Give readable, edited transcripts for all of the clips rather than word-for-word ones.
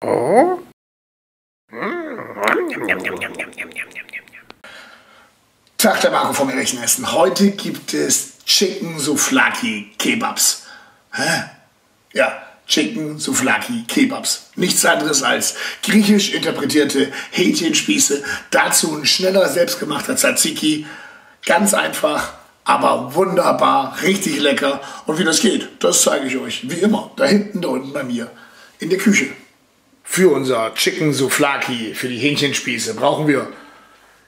Oh? Tag, der Marco vom Ehrlichen Essen. Heute gibt es Chicken Souvlaki Kebabs. Hä? Ja, Chicken Souvlaki Kebabs. Nichts anderes als griechisch interpretierte Hähnchenspieße. Dazu ein schneller, selbstgemachter Tzatziki. Ganz einfach, aber wunderbar, richtig lecker. Und wie das geht, das zeige ich euch. Wie immer, da hinten, da unten bei mir in der Küche. Für unser Chicken Souvlaki, für die Hähnchenspieße, brauchen wir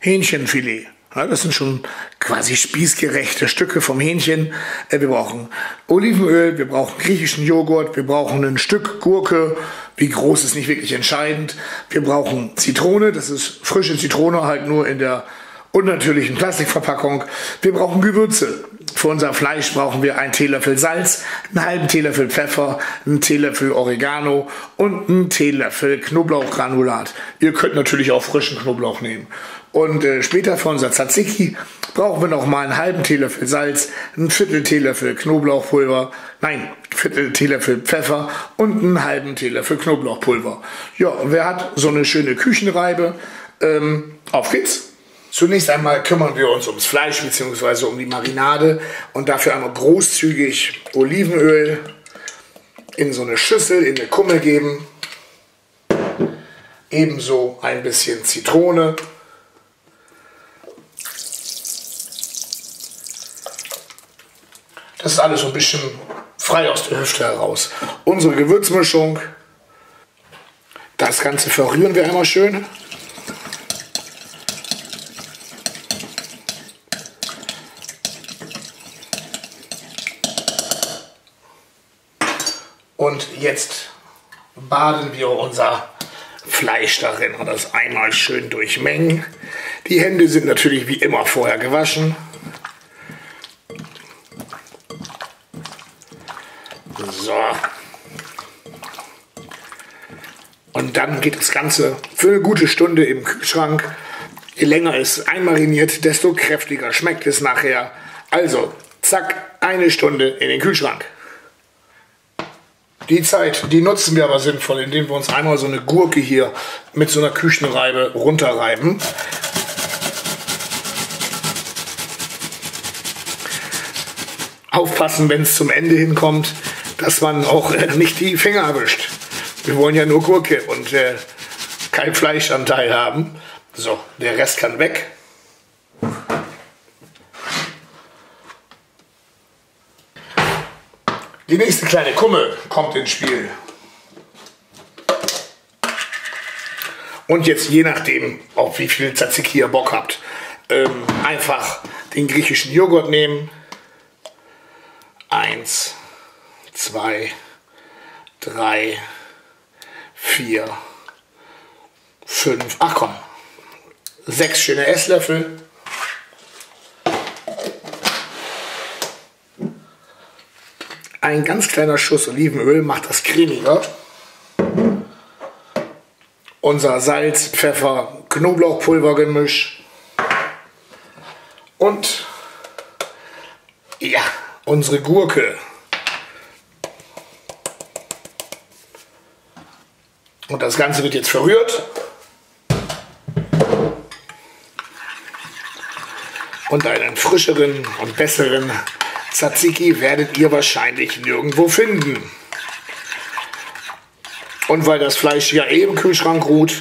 Hähnchenfilet. Das sind schon quasi spießgerechte Stücke vom Hähnchen. Wir brauchen Olivenöl, wir brauchen griechischen Joghurt, wir brauchen ein Stück Gurke. Wie groß ist nicht wirklich entscheidend. Wir brauchen Zitrone, das ist frische Zitrone, halt nur in der unnatürlichen Plastikverpackung. Wir brauchen Gewürze. Für unser Fleisch brauchen wir einen Teelöffel Salz, einen halben Teelöffel Pfeffer, einen Teelöffel Oregano und einen Teelöffel Knoblauchgranulat. Ihr könnt natürlich auch frischen Knoblauch nehmen. Und später für unser Tzatziki brauchen wir noch mal einen halben Teelöffel Salz, einen Viertel Teelöffel Knoblauchpulver, Viertel Teelöffel Pfeffer und einen halben Teelöffel Knoblauchpulver. Ja, und wer hat so eine schöne Küchenreibe? Auf geht's! Zunächst einmal kümmern wir uns ums Fleisch bzw. um die Marinade und dafür einmal großzügig Olivenöl in so eine Schüssel, in eine Kummel geben. Ebenso ein bisschen Zitrone. Das ist alles so ein bisschen frei aus der Hüfte heraus. Unsere Gewürzmischung, das Ganze verrühren wir einmal schön. Und jetzt baden wir unser Fleisch darin und das einmal schön durchmengen. Die Hände sind natürlich wie immer vorher gewaschen. So. Und dann geht das Ganze für eine gute Stunde im Kühlschrank. Je länger es einmariniert, desto kräftiger schmeckt es nachher. Also, zack, eine Stunde in den Kühlschrank. Die Zeit, die nutzen wir aber sinnvoll, indem wir uns einmal so eine Gurke hier mit so einer Küchenreibe runterreiben. Aufpassen, wenn es zum Ende hinkommt, dass man auch nicht die Finger erwischt. Wir wollen ja nur Gurke und kein Fleischanteil haben. So, der Rest kann weg. Die nächste kleine Kummel kommt ins Spiel. Und jetzt je nachdem, auf wie viel Tzatziki ihr Bock habt, einfach den griechischen Joghurt nehmen. 1, 2, 3, 4, 5, 6 schöne Esslöffel. Ein ganz kleiner Schuss Olivenöl macht das cremiger. Unser Salz, Pfeffer, Knoblauchpulvergemisch. Und ja, unsere Gurke. Und das Ganze wird jetzt verrührt. Und einen frischeren und besseren Tzatziki werdet ihr wahrscheinlich nirgendwo finden. Und weil das Fleisch ja eh im Kühlschrank ruht,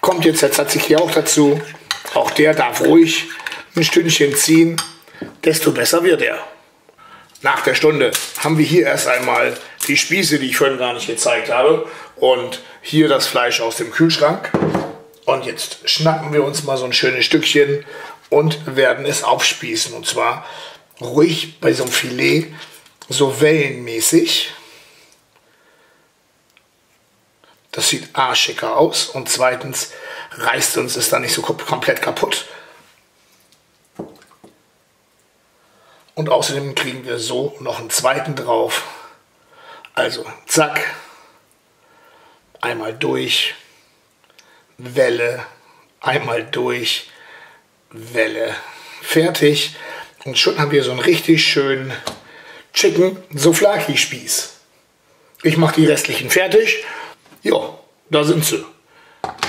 kommt jetzt der Tzatziki auch dazu. Auch der darf ruhig ein Stündchen ziehen, desto besser wird er. Nach der Stunde haben wir hier erst einmal die Spieße, die ich vorhin gar nicht gezeigt habe. Und hier das Fleisch aus dem Kühlschrank. Und jetzt schnappen wir uns mal so ein schönes Stückchen und werden es aufspießen. Und zwar ruhig bei so einem Filet, so wellenmäßig. Das sieht a schicker aus und zweitens reißt uns es dann nicht so komplett kaputt. Und außerdem kriegen wir so noch einen zweiten drauf. Also zack, einmal durch, Welle, einmal durch, Welle, fertig. Und schon haben wir so einen richtig schönen Chicken Souvlaki Spieß. Ich mache die restlichen fertig. Jo, da sind sie.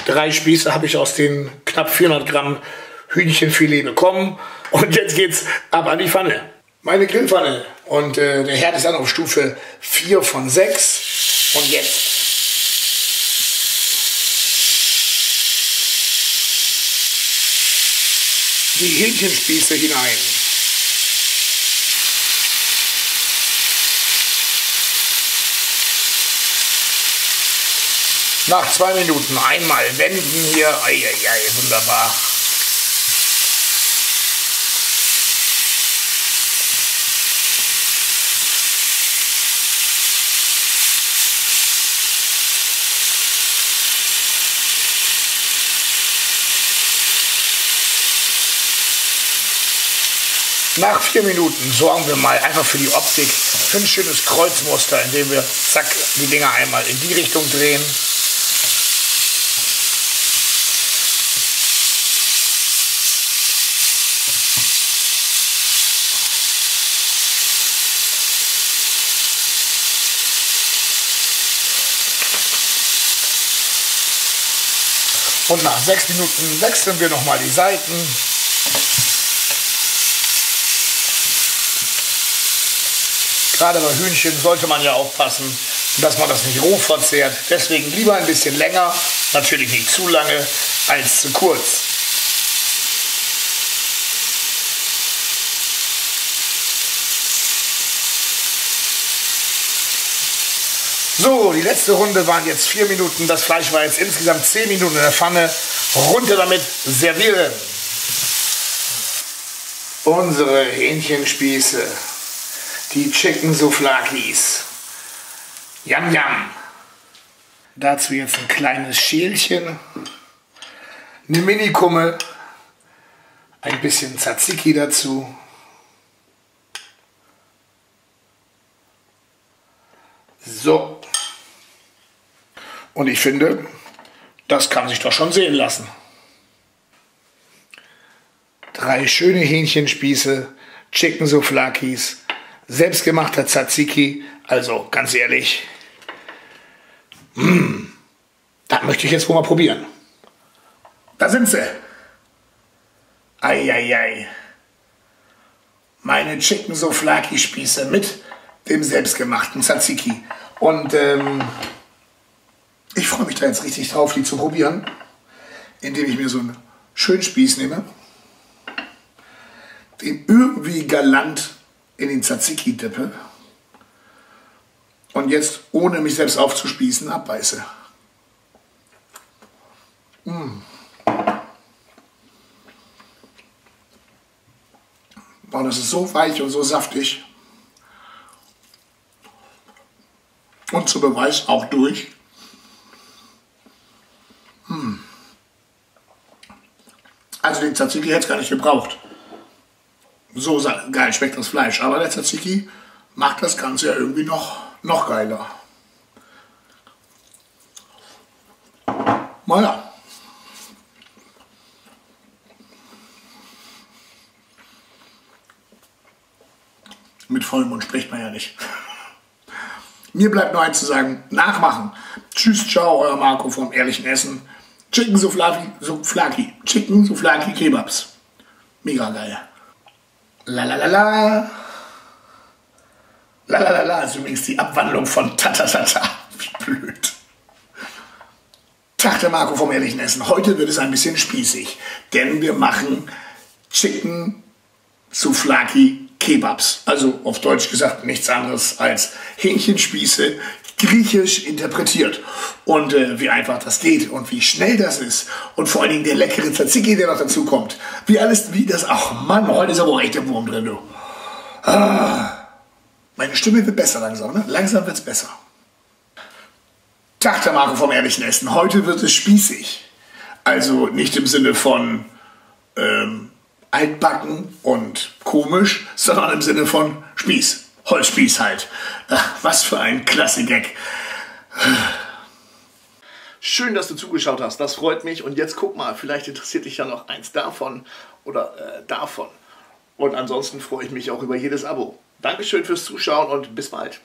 3 Spieße habe ich aus den knapp 400 Gramm Hühnchenfilet bekommen. Und jetzt geht's ab an die Pfanne. Meine Grillpfanne. Und der Herd ist dann auf Stufe 4 von 6. Und jetzt. Die Hähnchenspieße hinein. Nach 2 Minuten einmal wenden hier. Eieiei, wunderbar. Nach 4 Minuten sorgen wir mal einfach für die Optik für ein schönes Kreuzmuster, indem wir zack die Dinger einmal in die Richtung drehen. Und nach 6 Minuten wechseln wir nochmal die Seiten. Gerade bei Hühnchen sollte man ja aufpassen, dass man das nicht roh verzehrt. Deswegen lieber ein bisschen länger, natürlich nicht zu lange, als zu kurz. So, die letzte Runde waren jetzt 4 Minuten. Das Fleisch war jetzt insgesamt 10 Minuten in der Pfanne. Runter damit, servieren. Unsere Hähnchenspieße. Die Chicken Souvlakis. Yam Yam. Dazu jetzt ein kleines Schälchen, eine Mini-Kummel, ein bisschen Tzatziki dazu, so, und ich finde, das kann sich doch schon sehen lassen. 3 schöne Hähnchenspieße, Chicken Souvlakis, selbstgemachter Tzatziki, also ganz ehrlich, das möchte ich jetzt wohl mal probieren. Da sind sie. Eieiei. Meine Chicken Souvlaki Spieße mit dem selbstgemachten Tzatziki. Und ich freue mich da jetzt richtig drauf, die zu probieren, indem ich mir so einen schönen Spieß nehme, den irgendwie galant in den Tzatziki dippe und jetzt, ohne mich selbst aufzuspießen, abbeiße. Und es ist so weich und so saftig und zum Beweis auch durch. Also den Tzatziki hätte es gar nicht gebraucht. So geil schmeckt das Fleisch, aber der Tzatziki macht das Ganze ja irgendwie noch geiler. Naja. Mit vollem Mund spricht man ja nicht. Mir bleibt nur eins zu sagen, nachmachen. Tschüss, ciao, euer Marco vom Ehrlichen Essen. Chicken Souvlaki, Chicken Souvlaki Kebabs. Mega geil. La la la la. La la la la ist übrigens die Abwandlung von Tatatata. Wie blöd. Tag, der Marco vom Ehrlichen Essen. Heute wird es ein bisschen spießig, denn wir machen Chicken Souvlaki Kebabs. Also auf Deutsch gesagt nichts anderes als Hähnchenspieße, griechisch interpretiert. Und wie einfach das geht und wie schnell das ist. Und vor allen Dingen der leckere Tzatziki, der noch dazu kommt. Wie das, ach Mann, heute ist aber auch echt der Wurm drin, du. Ah, meine Stimme wird besser langsam, ne? Langsam wird's besser. Tag, der Marco vom Ehrlichen Essen. Heute wird es spießig. Also nicht im Sinne von altbacken und komisch, sondern im Sinne von Spieß. Holzspieß halt. Ach, was für ein Klasse-Gag. Schön, dass du zugeschaut hast. Das freut mich. Und jetzt guck mal, vielleicht interessiert dich ja noch eins davon oder davon. Und ansonsten freue ich mich auch über jedes Abo. Dankeschön fürs Zuschauen und bis bald.